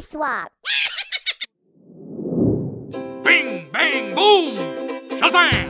face swap. Bing, bang, boom! Shazam!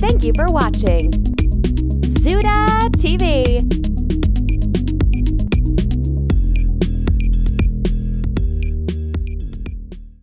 Thank you for watching.